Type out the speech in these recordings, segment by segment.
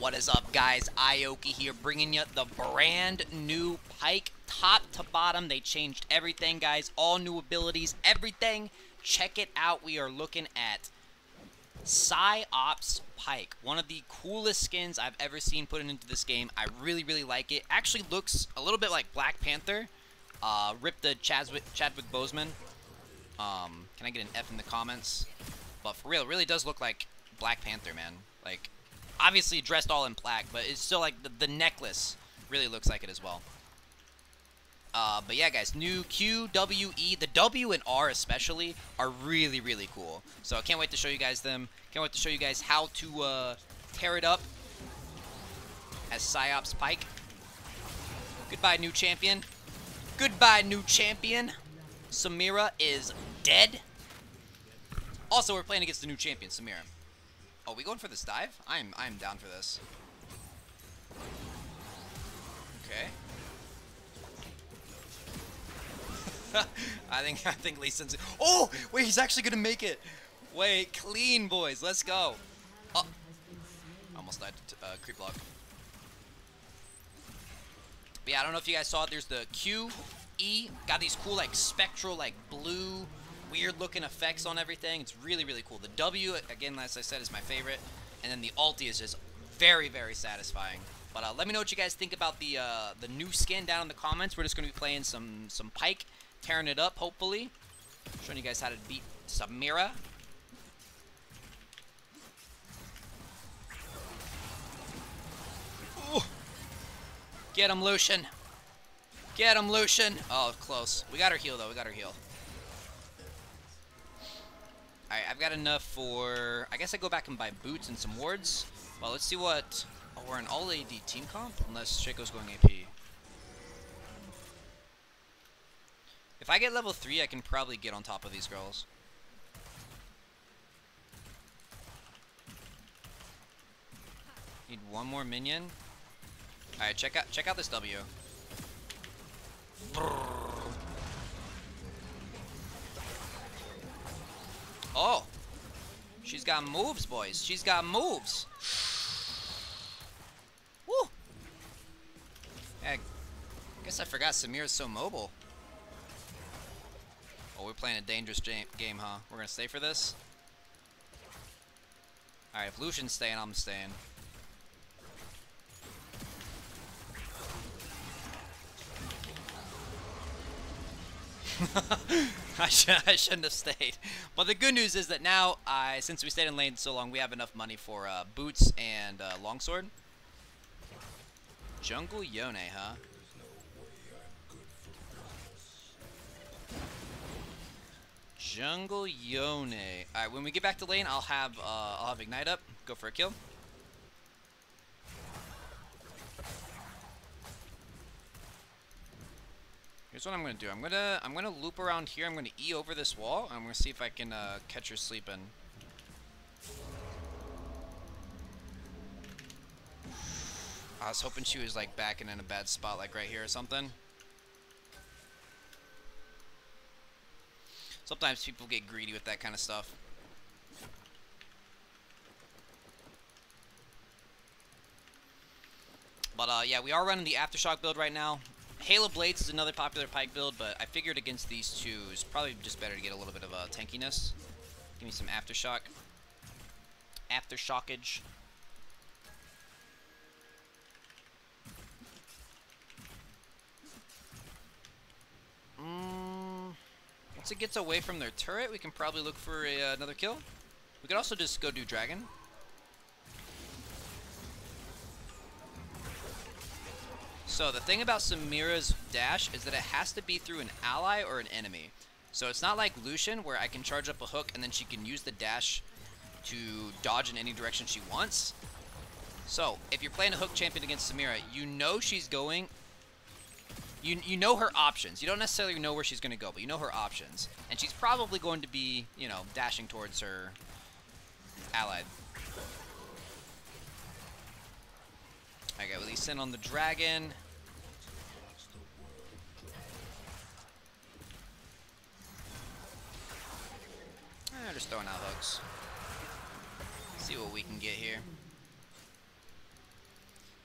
What is up, guys? i0ki here, bringing you the brand new Pyke, top to bottom. They changed everything, guys. All new abilities, everything. Check it out. We are looking at PSYOPS Pyke, one of the coolest skins I've ever seen put into this game. I really like it. Actually looks a little bit like Black Panther. Rip the Chadwick Boseman. Can I get an F in the comments? But for real, it really does look like Black Panther, man. Like, obviously dressed all in black, but it's still like the necklace really looks like it as well. But yeah, guys, new Q, W, E, the W and R especially are really cool. So I can't wait to show you guys them. Can't wait to show you guys how to tear it up as PSYOPS Pyke. Goodbye, new champion. Goodbye, new champion. Samira is dead. Also, we're playing against the new champion, Samira. Oh, we going for this dive? I'm down for this. Okay. I think Lee Sin's. Oh, wait, he's actually gonna make it. Wait, clean, boys. Let's go. Oh. Almost died to creep block. But yeah, I don't know if you guys saw it. There's the Q, E. Got these cool like spectral, like blue, weird looking effects on everything. It's really cool. The W, again, as I said, is my favorite, and then the ulti is just very satisfying. But let me know what you guys think about the new skin down in the comments. We're just going to be playing some Pyke, tearing it up, hopefully showing you guys how to beat Samira. Ooh. Get him, Lucian. Get him, Lucian. Oh, close. We got her heal though. We got her heal. Alright, I've got enough for... I guess I go back and buy boots and some wards. Well, let's see what... Oh, we're an all-AD team comp? Unless Shaco's going AP. If I get level 3, I can probably get on top of these girls. Need one more minion. Alright, check out this W. Brrr. Oh, she's got moves, boys. She's got moves. Woo. I guess I forgot Samira's so mobile. Oh, we're playing a dangerous game, huh? We're going to stay for this? All right, if Lucian's staying, I'm staying. I shouldn't have stayed. But the good news is that now, since we stayed in lane so long, we have enough money for boots and longsword. Jungle Yone, huh? Jungle Yone. All right, when we get back to lane, I'll have Ignite up. Go for a kill. Here's what I'm gonna do. I'm gonna loop around here. I'm gonna E over this wall, and I'm gonna see if I can catch her sleeping. I was hoping she was like backing in a bad spot, like right here or something. Sometimes people get greedy with that kind of stuff. But yeah, we are running the Aftershock build right now. Halo blades is another popular Pyke build, but I figured against these two it's probably just better to get a little bit of tankiness. Give me some aftershock. Aftershockage. Once it gets away from their turret, we can probably look for another kill. We could also just go do dragon. So the thing about Samira's dash is that it has to be through an ally or an enemy. So it's not like Lucian where I can charge up a hook and then she can use the dash to dodge in any direction she wants. So if you're playing a hook champion against Samira, you know she's going... You know her options. You don't necessarily know where she's going to go, but you know her options. And she's probably going to be, you know, dashing towards her ally. I got Lee Sin on the dragon. I'm just throwing out hooks. See what we can get here.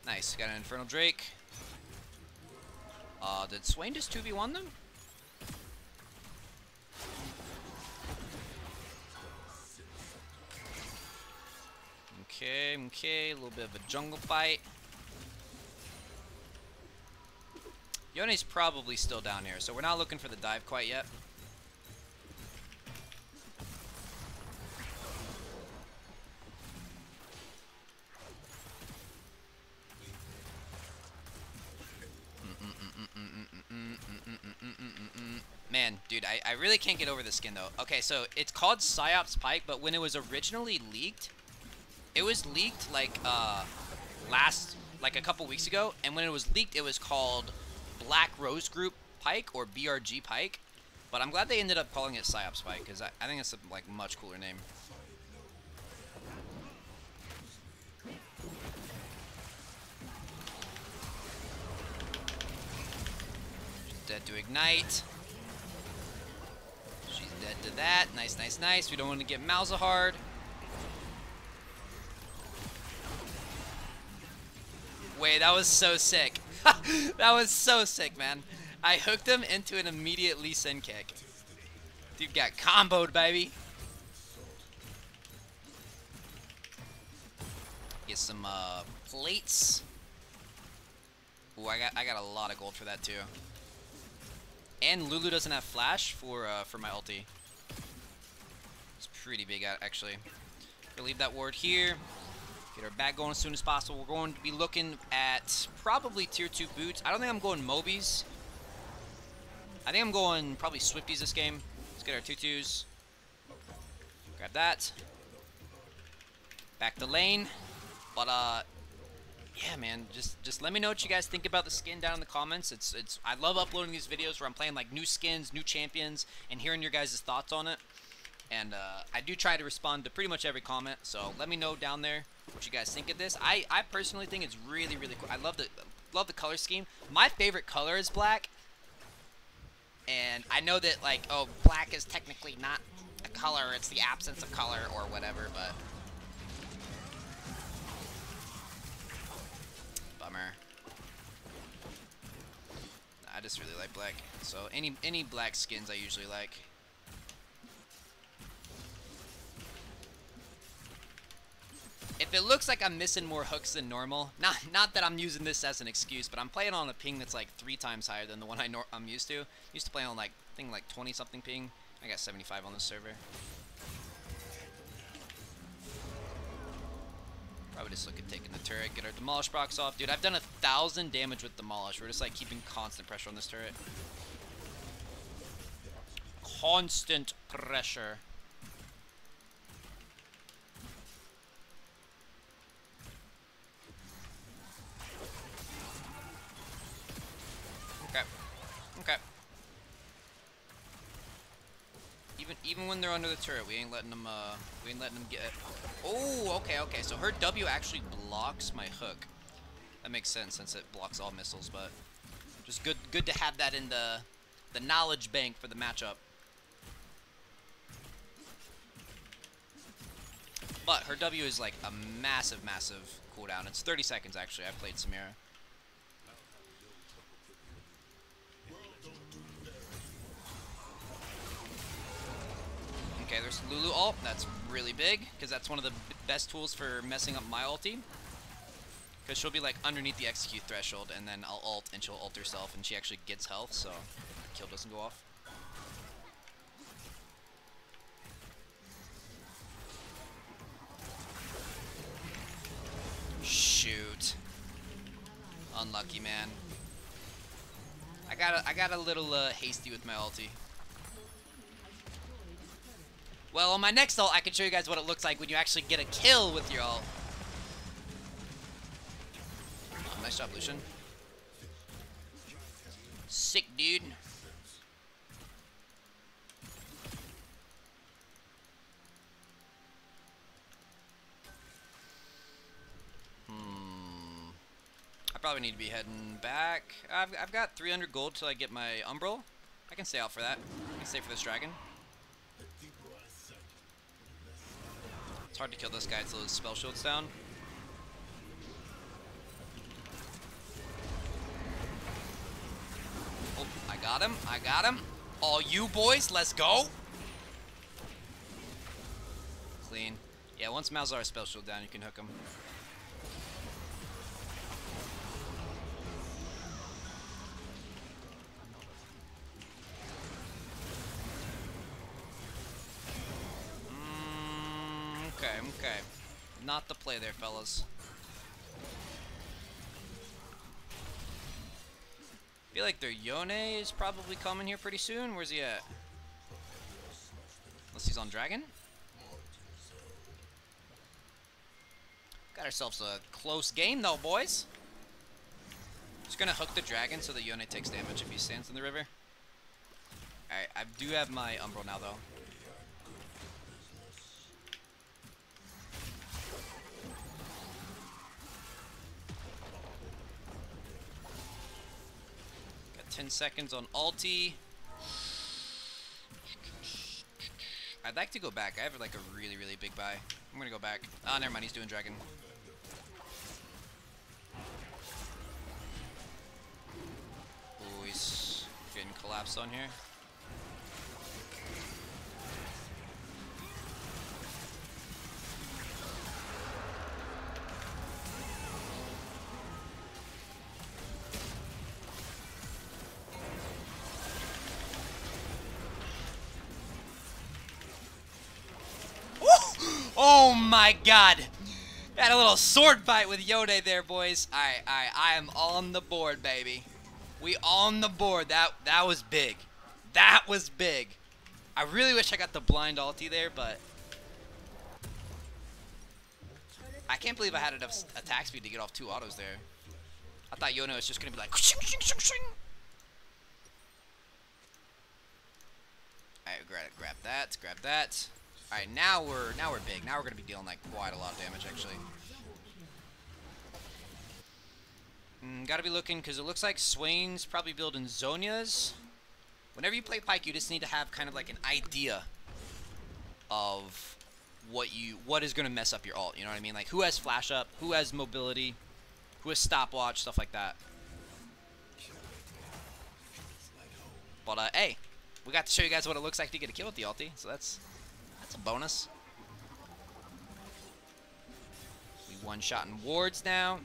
Nice, got an Infernal Drake. Did Swain just 2v1 them? Okay, okay, a little bit of a jungle fight. Yone's probably still down here, so we're not looking for the dive quite yet. Man, dude, I really can't get over this skin, though. Okay, so it's called PSYOPS Pyke, but when it was originally leaked, it was leaked, like, a couple weeks ago. And when it was leaked, it was called Black Rose Group Pyke, or BRG Pyke. But I'm glad they ended up calling it PSYOPS Pyke, because I think it's a, like, much cooler name. She's dead to Ignite. She's dead to that. Nice, nice, nice. We don't want to get Malzahar. Wait, that was so sick. That was so sick, man. I hooked him into an immediate Lee Sin kick. Dude got comboed, baby. Get some plates. Ooh, I got a lot of gold for that too. And Lulu doesn't have flash for my ulti. It's pretty big actually. Gonna leave that ward here. Get our back going as soon as possible. We're going to be looking at probably tier 2 boots. I don't think I'm going Mobies. I think I'm going probably Swifties this game. Let's get our 2-2s. Grab that. Back to lane. But yeah, man, just let me know what you guys think about the skin down in the comments. I love uploading these videos where I'm playing like new skins, new champions, and hearing your guys' thoughts on it. And I do try to respond to pretty much every comment, so let me know down there what you guys think of this. I personally think it's really, really cool. I love the color scheme. My favorite color is black. And I know that, like, oh, black is technically not a color. It's the absence of color or whatever, but... Bummer. I just really like black. So any black skins I usually like. If it looks like I'm missing more hooks than normal, not that I'm using this as an excuse, but I'm playing on a ping that's like 3 times higher than the one I'm used to. I used to play on like, I think like 20 something ping. I got 75 on this server. Probably just look at taking the turret, get our Demolish procs off. Dude, I've done 1,000 damage with Demolish. We're just like keeping constant pressure on this turret. Constant pressure. Okay. Even when they're under the turret, we ain't letting them. We ain't letting them get it. Oh, okay, okay. So her W actually blocks my hook. That makes sense since it blocks all missiles. But just good to have that in the knowledge bank for the matchup. But her W is like a massive, massive cooldown. It's 30 seconds actually. I played Samira. Okay, there's Lulu ult. That's really big, because that's one of the best tools for messing up my ulti. Because she'll be, like, underneath the execute threshold, and then I'll ult, and she'll ult herself, and she actually gets health, so the kill doesn't go off. Shoot. Unlucky, man. I got a little hasty with my ulti. Well, on my next ult, I can show you guys what it looks like when you actually get a kill with your ult. Oh, nice job, Lucian. Sick, dude. I probably need to be heading back. I've got 300 gold till I get my Umbral. I can stay out for that. I can stay for this dragon. It's hard to kill this guy until his spell shield's down. got him. I got him. All you boys, let's go. Clean. Yeah, once Malzahar spell shield down, you can hook him. Okay, okay. Not the play there, fellas. I feel like their Yone is probably coming here pretty soon. Where's he at? Unless he's on Dragon. Got ourselves a close game though, boys. Just gonna hook the Dragon so that Yone takes damage if he stands in the river. Alright, I do have my Umbral now though. Got 10 seconds on ulti. I'd like to go back. I have like a really, really big buy. I'm gonna go back. Ah, oh, never mind. He's doing Dragon. Ooh, he's getting collapsed on here. Oh my god! Had a little sword fight with Yone there, boys. I am on the board, baby. We on the board. That was big. That was big. I really wish I got the blind ulti there, but I can't believe I had enough attack speed to get off two autos there. I thought Yone was just gonna be like shing, shing, shing, shing. Alright, grab that, grab that. Alright, now we're big. Now we're gonna be dealing like quite a lot of damage actually. Gotta be looking because it looks like Swain's probably building Zonias. Whenever you play Pyke, you just need to have kind of like an idea of what is gonna mess up your ult. You know what I mean? Like who has flash up, who has mobility, who has stopwatch, stuff like that. But hey, we got to show you guys what it looks like to get a kill with the ulti, so that's a bonus. We one-shotting wards now.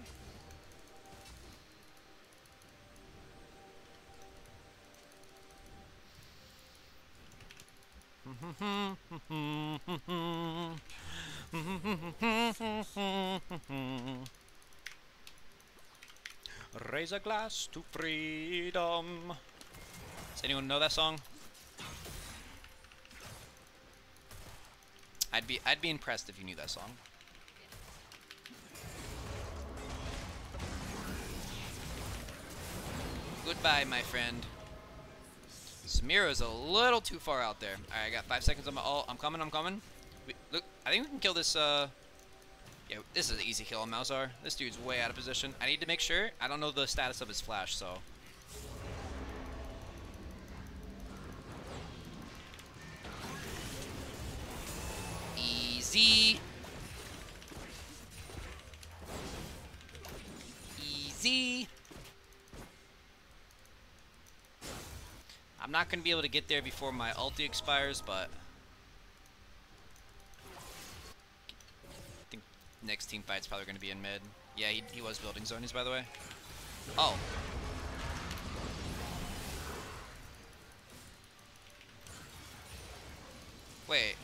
Raise a glass to freedom. Does anyone know that song? I'd be impressed if you knew that song. Goodbye, my friend. Samira's a little too far out there. Alright, I got 5 seconds on my ult. I'm coming, I'm coming. Look, I think we can kill this, yeah, this is an easy kill on Malzahar. This dude's way out of position. I need to make sure. I don't know the status of his flash, so. Easy. Easy. I'm not going to be able to get there before my ulti expires, but I think next team fight's probably going to be in mid. Yeah, he was building Zonies, by the way. Oh. Wait.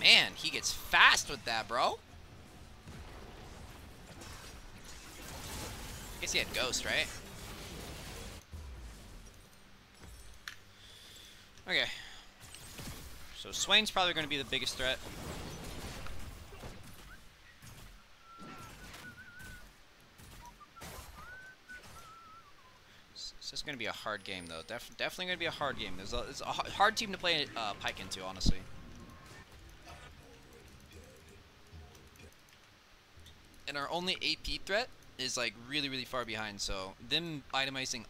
Man, he gets fast with that, bro. I guess he had Ghost, right? Okay. So Swain's probably going to be the biggest threat. It's just going to be a hard game, though. Definitely going to be a hard game. It's a hard team to play Pyke into, honestly. And our only AP threat is like really, really far behind. So them itemizing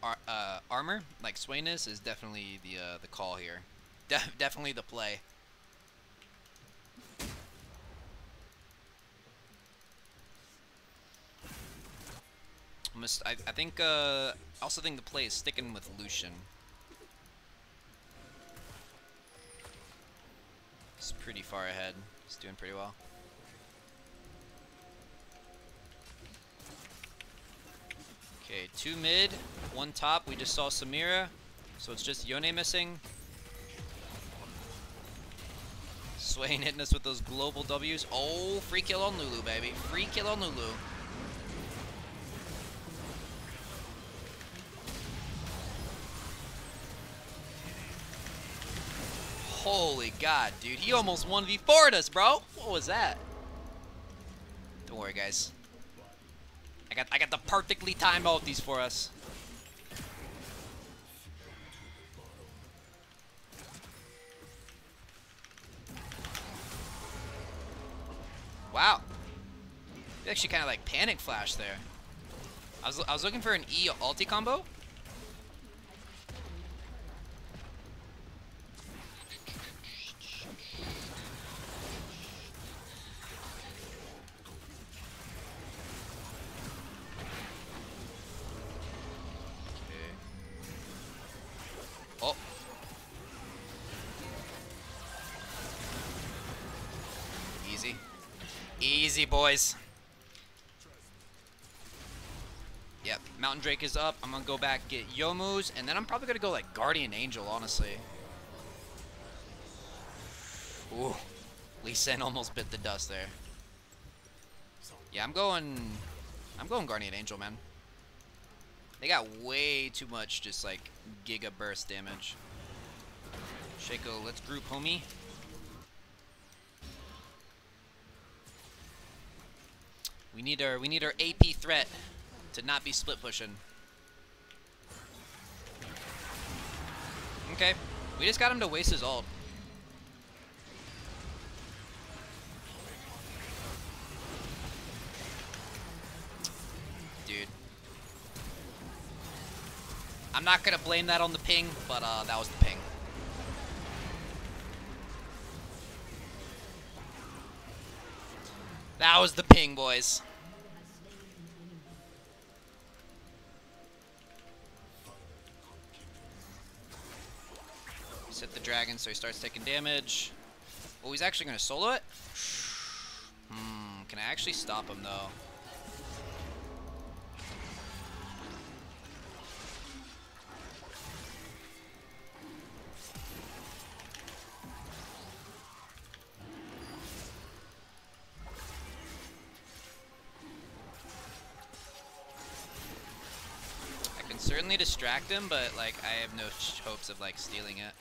armor, like Swain is definitely the call here. Definitely the play. I'm gonna honest. I also think the play is sticking with Lucian. He's pretty far ahead. He's doing pretty well. Okay, 2 mid, 1 top. We just saw Samira, so it's just Yone missing. Swain hitting us with those global Ws. Oh, free kill on Lulu, baby. Free kill on Lulu. Holy God, dude. He almost 1v4'd us, bro. What was that? Don't worry, guys. I got the perfectly timed ulties for us. Wow. We actually kind of like panic flash there. I was looking for an E ulti combo. Easy, boys. Yep, Mountain Drake is up. I'm gonna go back, get Yomu's, and then I'm probably gonna go like Guardian Angel, honestly. Ooh, Lee Sin almost bit the dust there. Yeah, I'm going Guardian Angel, man. They got way too much just like giga burst damage. Shaco, let's group, homie. We need our AP threat to not be split pushing. Okay, we just got him to waste his ult. Dude, I'm not gonna blame that on the ping, but that was the ping. That was the ping, boys. He's hit the dragon, so he starts taking damage. Oh, he's actually gonna solo it? Hmm, can I actually stop him though? Certainly distract him, but like I have no hopes of like stealing it.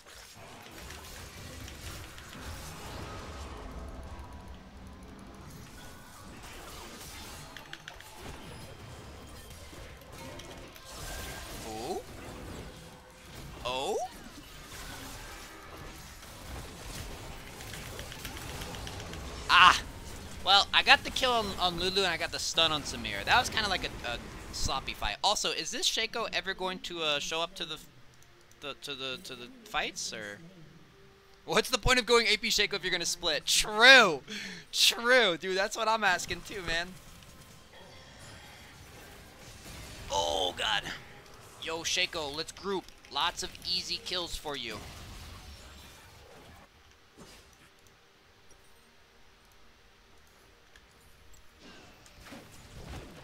Oh, oh, ah. Well, I got the kill on Lulu and I got the stun on Samir. That was kind of like a sloppy fight. Also, is this Shaco ever going to show up to the fights, or what's the point of going AP Shaco if you're gonna split? True, true, dude. That's what I'm asking too, man. Oh God, yo Shaco, let's group. Lots of easy kills for you.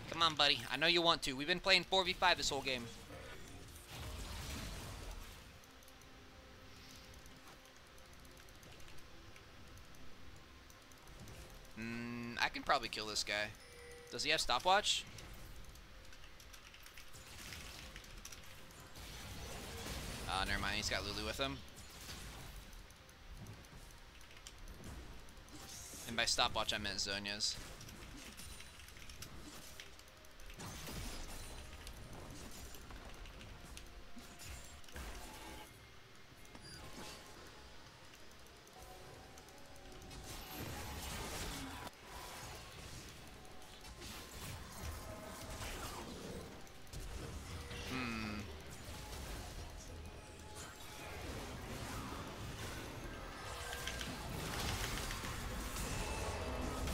Come on, buddy. I know you want to. We've been playing 4v5 this whole game. I can probably kill this guy. Does he have stopwatch? Never mind. He's got Lulu with him. And by stopwatch, I meant Zonya's.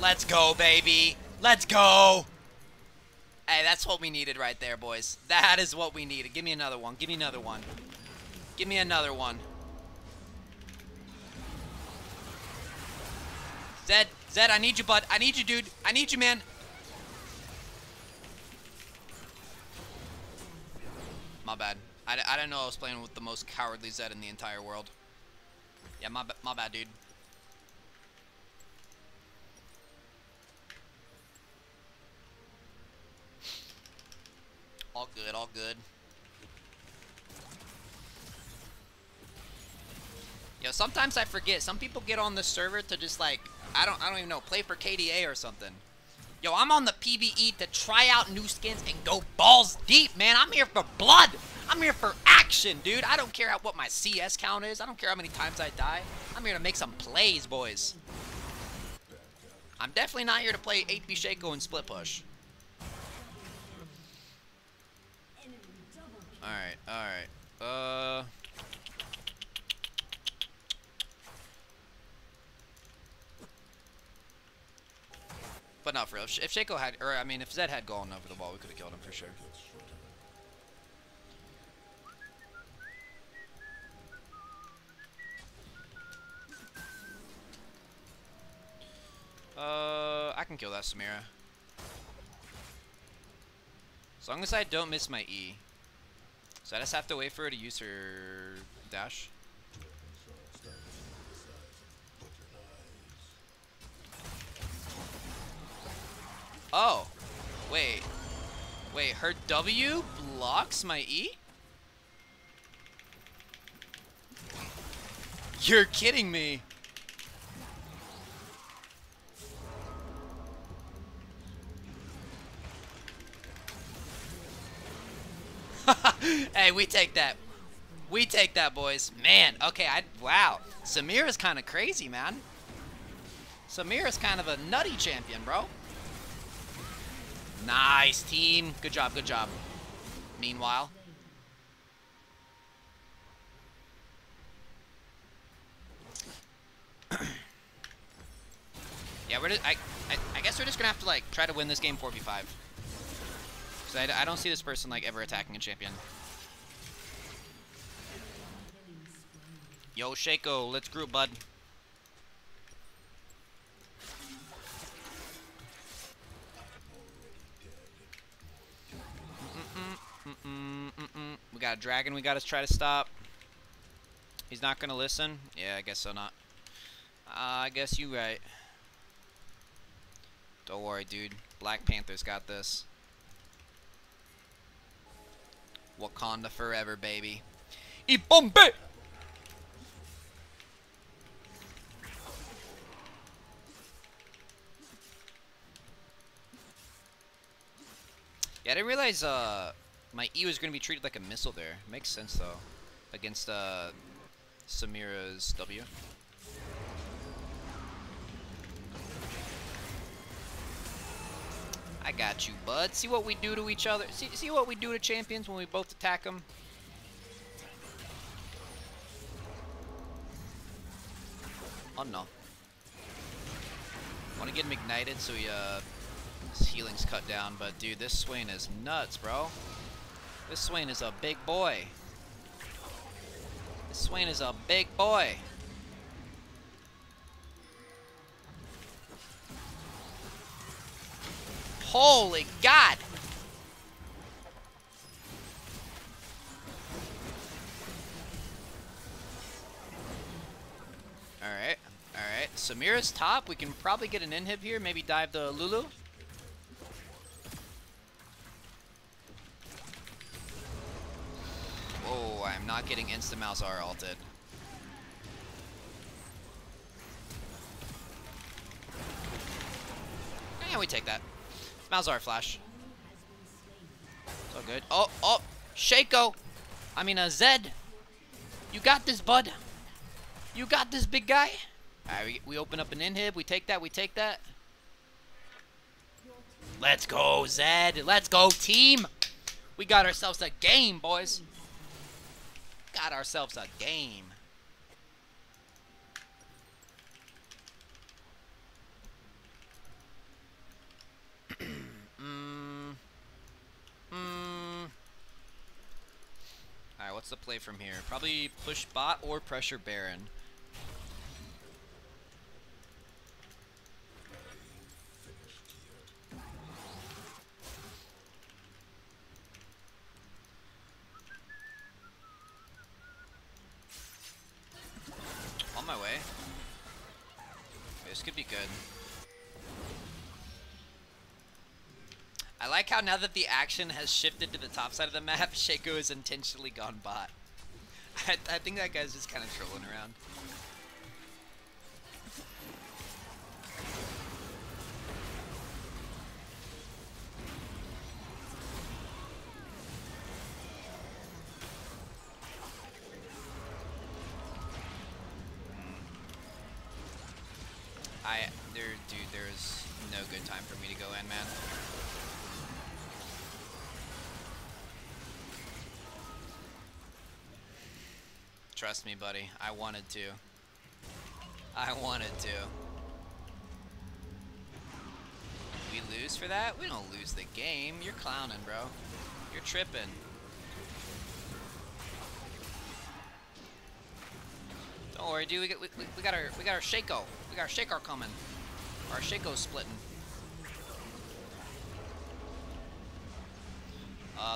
Let's go, baby. Let's go. Hey, that's what we needed right there, boys. That is what we needed. Give me another one. Give me another one. Give me another one. Zed, I need you, bud. I need you, dude. I need you, man. My bad. I didn't know I was playing with the most cowardly Zed in the entire world. Yeah, my bad, dude. All good, all good. Yo, sometimes I forget. Some people get on the server to just like, I don't even know, play for KDA or something. Yo, I'm on the PBE to try out new skins and go balls deep, man. I'm here for blood. I'm here for action, dude. I don't care what my CS count is. I don't care how many times I die. I'm here to make some plays, boys. I'm definitely not here to play 8B Shaco and split push. Alright, alright. But not for real. If Shaco had, or I mean, if Zed had gone over the ball, we could have killed him for sure. I can kill that Samira. As long as I don't miss my E. So I just have to wait for her to use her dash. Oh, wait. Wait, her W blocks my E? You're kidding me. Hey, we take that. We take that, boys. Man, okay, wow. Samira's kind of crazy, man. Samira's kind of a nutty champion, bro. Nice, team. Good job, good job. Meanwhile. Yeah, we're just, I guess we're just gonna have to, like, try to win this game 4v5. Because I don't see this person, like, ever attacking a champion. Yo, Shaco, let's group, bud. We got a dragon we gotta try to stop. He's not gonna listen? Yeah, I guess so not. I guess you right. Don't worry, dude. Black Panther's got this. Wakanda forever, baby. Ibombe! Yeah, I didn't realize my E was going to be treated like a missile there. Makes sense, though. Against Samira's W. I got you, bud. See what we do to each other. See what we do to champions when we both attack them. Oh, no. Want to get him ignited so he his healing's cut down, but dude, this Swain is nuts, bro. This Swain is a big boy. This Swain is a big boy. Holy God! Alright, alright. Samira's top. We can probably get an inhib here. Maybe dive the Lulu. Oh, I'm not getting insta Malzahar ulted. Yeah, we take that. Malzahar flash. It's all good. Oh, oh, Shaco. I mean, Zed. You got this, bud. You got this, big guy. All right, we open up an inhib. We take that. We take that. Let's go, Zed. Let's go, team. We got ourselves a game, boys. Got ourselves a game. What's the play from here? Probably push bot or pressure Baron. On my way. This could be good. I like how now that the action has shifted to the top side of the map, Shaco has intentionally gone bot. I think that guy's just kind of trolling around. There's no good time for me to go in, man. Trust me, buddy. I wanted to. I wanted to. We lose for that? We don't lose the game. You're clowning, bro. You're tripping. Don't worry, dude. We got our Shaco. We got our Shaco coming. Our Shaco's splitting.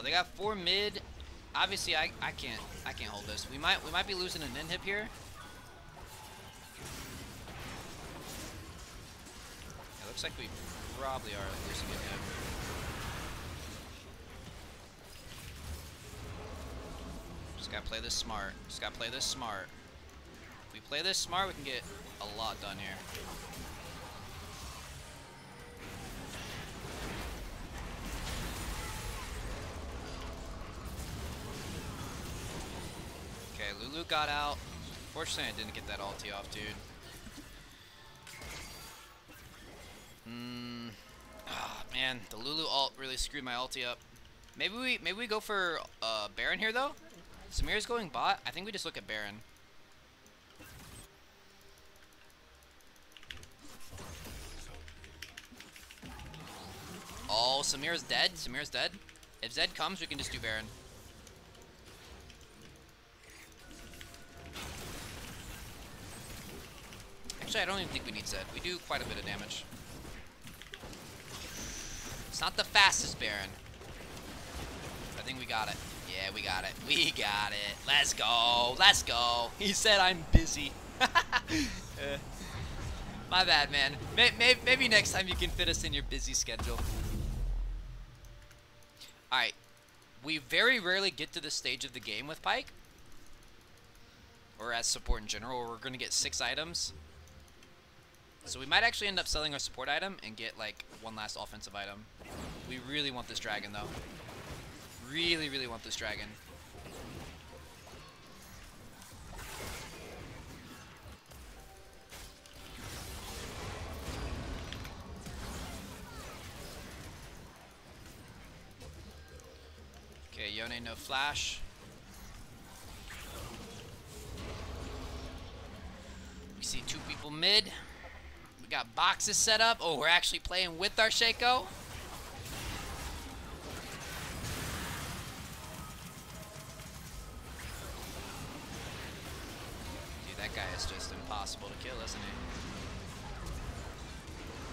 They got 4 mid. Obviously, I can't hold this. We might be losing an inhib here. It looks like we probably are losing an inhib. Just gotta play this smart. Just gotta play this smart. If we play this smart, we can get a lot done here. Lulu got out. Fortunately, I didn't get that ulti off, dude. Ah, man, the Lulu ult really screwed my ulti up. Maybe we go for Baron here though. Samira's going bot. I think we just look at Baron. Oh, Samira's dead. Samira's dead. If Zed comes, we can just do Baron. Actually, I don't even think we need Zed. We do quite a bit of damage. It's not the fastest Baron. I think we got it. Yeah, we got it. We got it. Let's go. Let's go. He said I'm busy. My bad, man. Maybe next time you can fit us in your busy schedule. Alright. We very rarely get to this stage of the game with Pyke. Or as support in general. We're going to get 6 items. So we might actually end up selling our support item and get like one last offensive item. We really want this dragon though. Really, really want this dragon. Okay, Yone no flash. We see 2 people mid. Got boxes set up. Oh, we're actually playing with our Shaco. Dude, that guy is just impossible to kill, isn't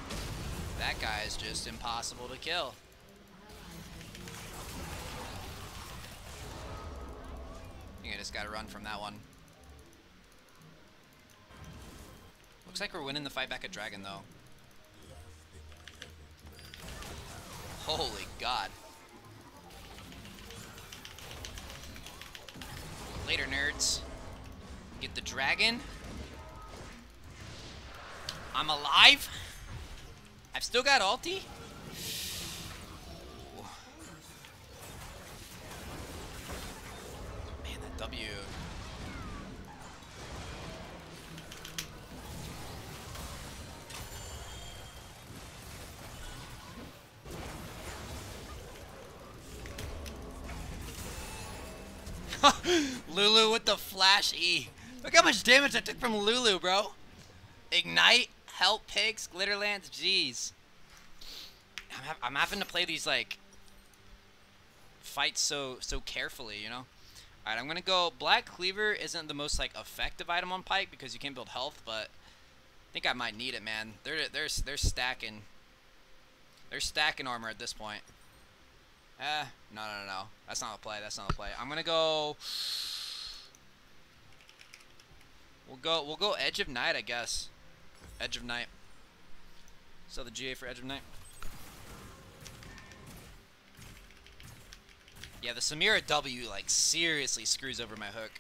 he? That guy is just impossible to kill. I think I just gotta run from that one. Looks like we're winning the fight back at Dragon, though. Holy God. Later, nerds. Get the Dragon. I'm alive. I've still got ulti. Ooh. Man, that W. Lulu with the flash E. Look how much damage I took from Lulu, bro. Ignite, help picks, glitter lance, jeez. I'm having to play these like fights so carefully, you know. Alright, I'm going to go... Black Cleaver isn't the most, like, effective item on Pyke because you can build health, but I think I might need it, man. They're stacking. They're stacking armor at this point. No. That's not the play. That's not the play. I'm going to go... We'll go Edge of Night, I guess. Edge of Night. So the GA for Edge of Night. Yeah, the Samira W, like, seriously screws over my hook.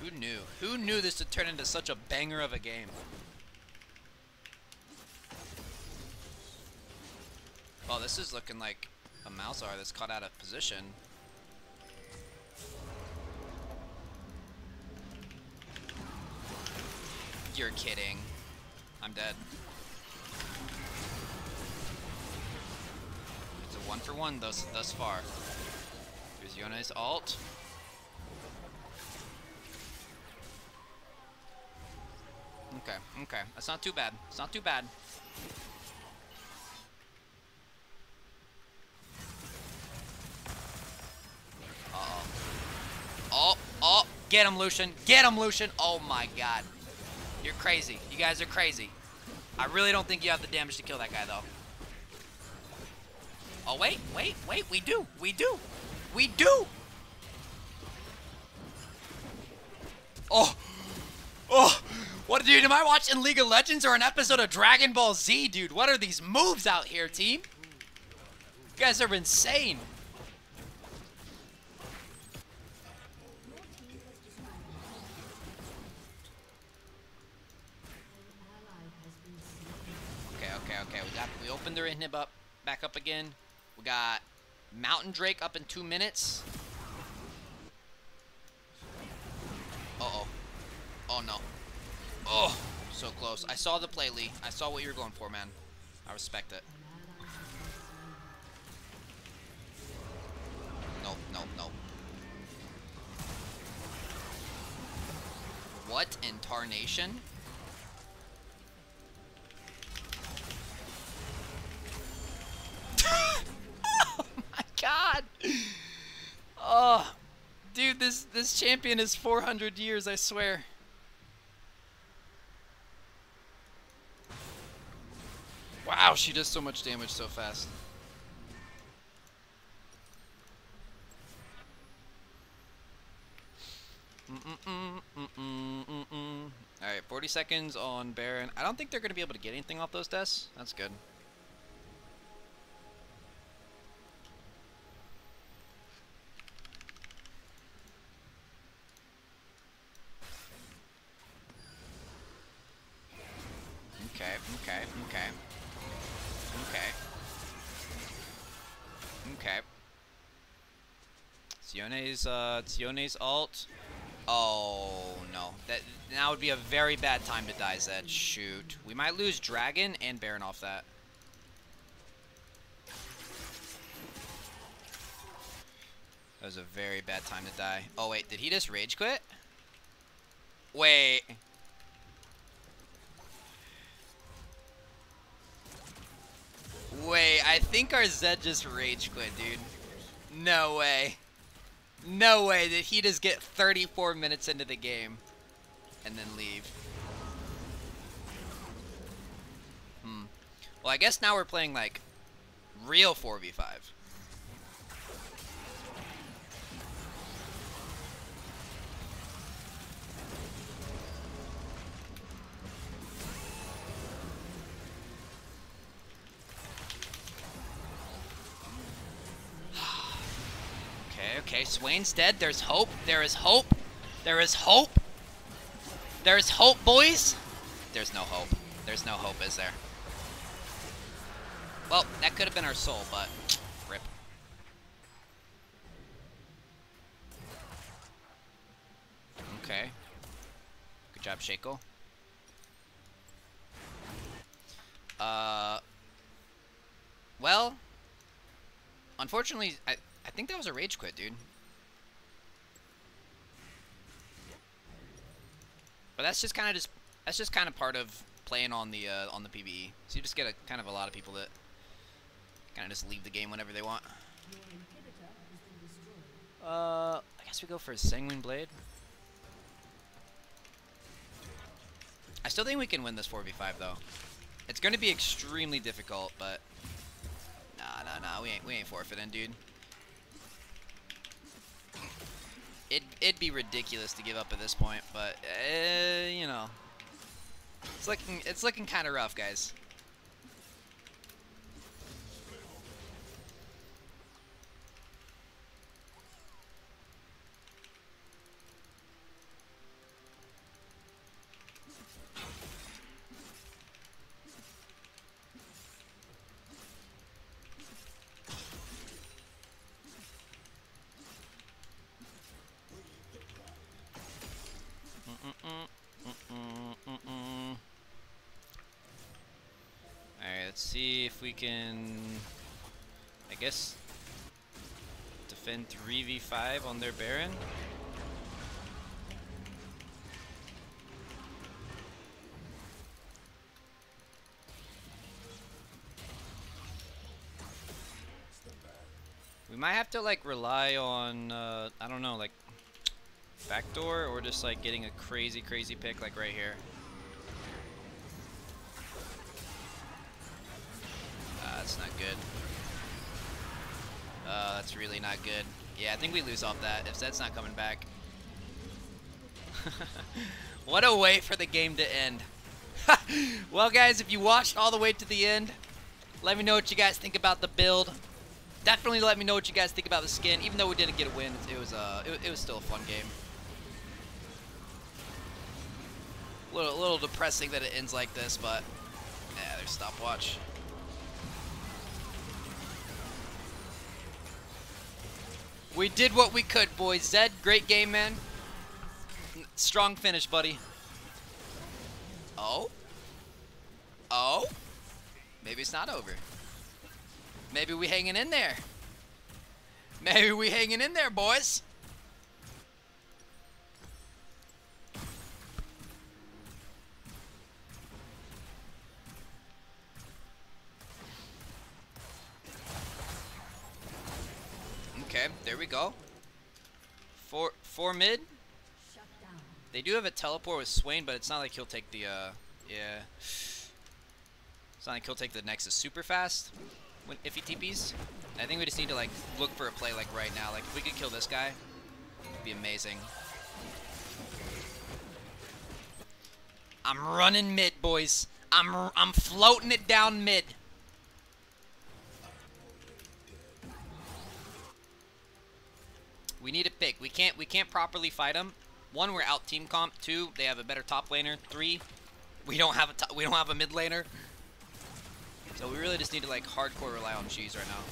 Who knew? Who knew this would turn into such a banger of a game? Oh, this is looking like a Malzahar that's caught out of position. You're kidding. I'm dead. It's a 1-for-1 thus far. Here's Yone's ult. Okay. That's not too bad. It's not too bad. Oh, get him, Lucian. Get him, Lucian. Oh, my God. You're crazy. You guys are crazy. I really don't think you have the damage to kill that guy, though. Oh, wait. We do. Oh. What, dude? Am I watching League of Legends or an episode of Dragon Ball Z, dude? What are these moves out here, team? You guys are insane. Okay. We opened their inhib up, back up again. We got Mountain Drake up in 2 minutes. Uh-oh. Oh, no. Oh, so close. I saw the play, Lee. I saw what you were going for, man. I respect it. No. What in tarnation? Oh my God. Oh, dude, this champion is 400 years, I swear. Wow, she does so much damage so fast. Alright, 40 seconds on Baron. I don't think they're going to be able to get anything off those deaths. That's good. Okay. It's Yone's ult. Oh no. That now would be a very bad time to die, Zed. Shoot. We might lose Dragon and Baron off that. That was a very bad time to die. Oh wait, did he just rage quit? Wait. Wait, I think our Zed just rage quit, dude. No way. No way that he just get 34 minutes into the game and then leave. Well, I guess now we're playing like real 4v5. Okay, Swain's dead. There's hope. There is hope. There is hope. There is hope, boys. There's no hope. There's no hope, is there? Well, that could have been our soul, but rip. Okay. Good job, Shaco. Well, unfortunately, I think that was a rage quit, dude. But that's just kind of part of playing on the PBE. So you just get a lot of people that kind of just leave the game whenever they want. I guess we go for a Sanguine Blade. I still think we can win this 4v5 though. It's going to be extremely difficult, but nah, we ain't forfeiting, dude. It'd be ridiculous to give up at this point, but you know, it's looking kind of rough, guys. See if we can, I guess, defend 3v5 on their Baron. We might have to like rely on, I don't know, like backdoor or just like getting a crazy pick like right here. That's not good. That's really not good. Yeah, I think we lose off that if Zed's not coming back. What a way for the game to end. Well, guys, if you watched all the way to the end, let me know what you guys think about the build. Definitely let me know what you guys think about the skin. Even though we didn't get a win, it was still a fun game. A little depressing that it ends like this, but yeah, there's stopwatch. We did what we could, boys. Zed, great game, man. Strong finish, buddy. Oh? Oh? Maybe it's not over. Maybe we hanging in there. Maybe we hanging in there, boys. Okay, there we go. Four mid. They do have a teleport with Swain, but it's not like he'll take the yeah. It's not like he'll take the Nexus super fast if he TPs. I think we just need to like look for a play like right now. Like if we could kill this guy, it'd be amazing. I'm running mid, boys. I'm floating it down mid. We need a pick. We can't properly fight them. One, we're out team comp. Two, they have a better top laner. Three, we don't have a mid laner. So we really just need to like hardcore rely on cheese right now.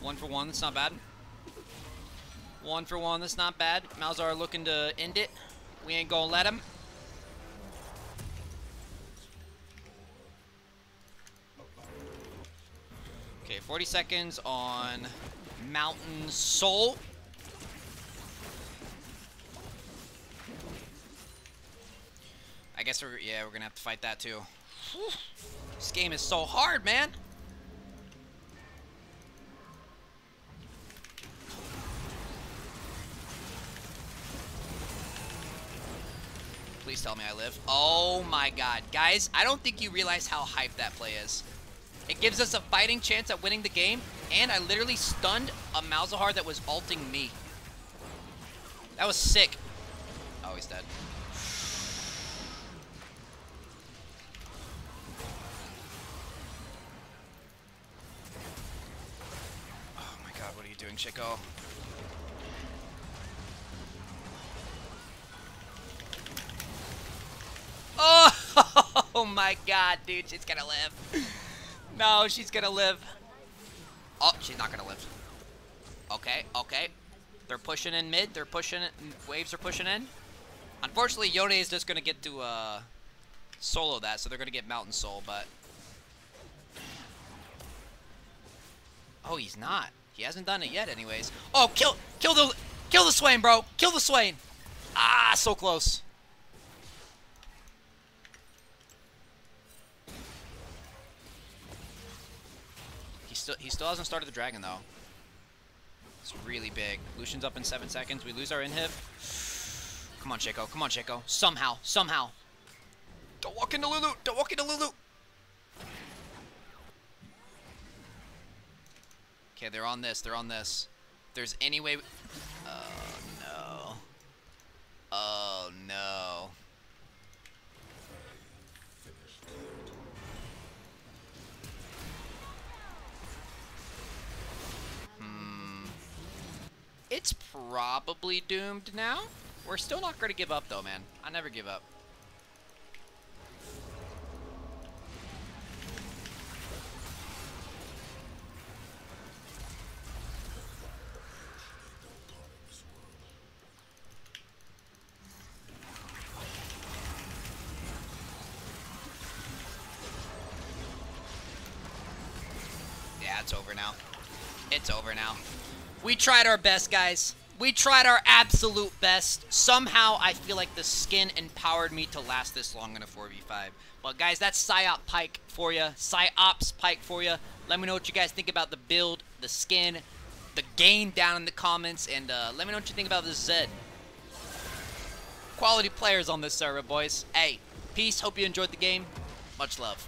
One for one, that's not bad. One for one, that's not bad. Malzahar looking to end it. We ain't gonna let him. Okay, 40 seconds on Mountain Soul. I guess we're gonna have to fight that too. This game is so hard, man. Please tell me I live. Oh my god. Guys, I don't think you realize how hyped that play is. It gives us a fighting chance at winning the game, and I literally stunned a Malzahar that was ulting me. That was sick. Oh, he's dead. Oh my god, what are you doing, Shaco? Oh my god, dude, she's gonna live. No, she's gonna live. Oh, she's not gonna live. Okay, okay. They're pushing in mid. They're pushing it. Waves are pushing in. Unfortunately, Yone is just gonna get to solo that, so they're gonna get Mountain Soul, but... Oh, he's not. He hasn't done it yet, anyways. Oh, kill the Swain, bro. Kill the Swain. Ah, so close. He still hasn't started the dragon though. It's really big. Lucian's up in 7 seconds. We lose our inhib. Come on, Shaco. Come on, Shaco. Somehow, somehow. Don't walk into Lulu. Don't walk into Lulu. Okay, they're on this. They're on this. If there's any way. Oh no. Oh no. It's probably doomed now. We're still not going to give up, though, man. I never give up. Yeah, it's over now. It's over now. We tried our best, guys. We tried our absolute best. Somehow, I feel like the skin empowered me to last this long in a 4v5. But, guys, that's PSYOPS Pyke for you. PSYOPS Pyke for you. Let me know what you guys think about the build, the skin, the game down in the comments. And let me know what you think about this Zed. Quality players on this server, boys. Hey, peace. Hope you enjoyed the game. Much love.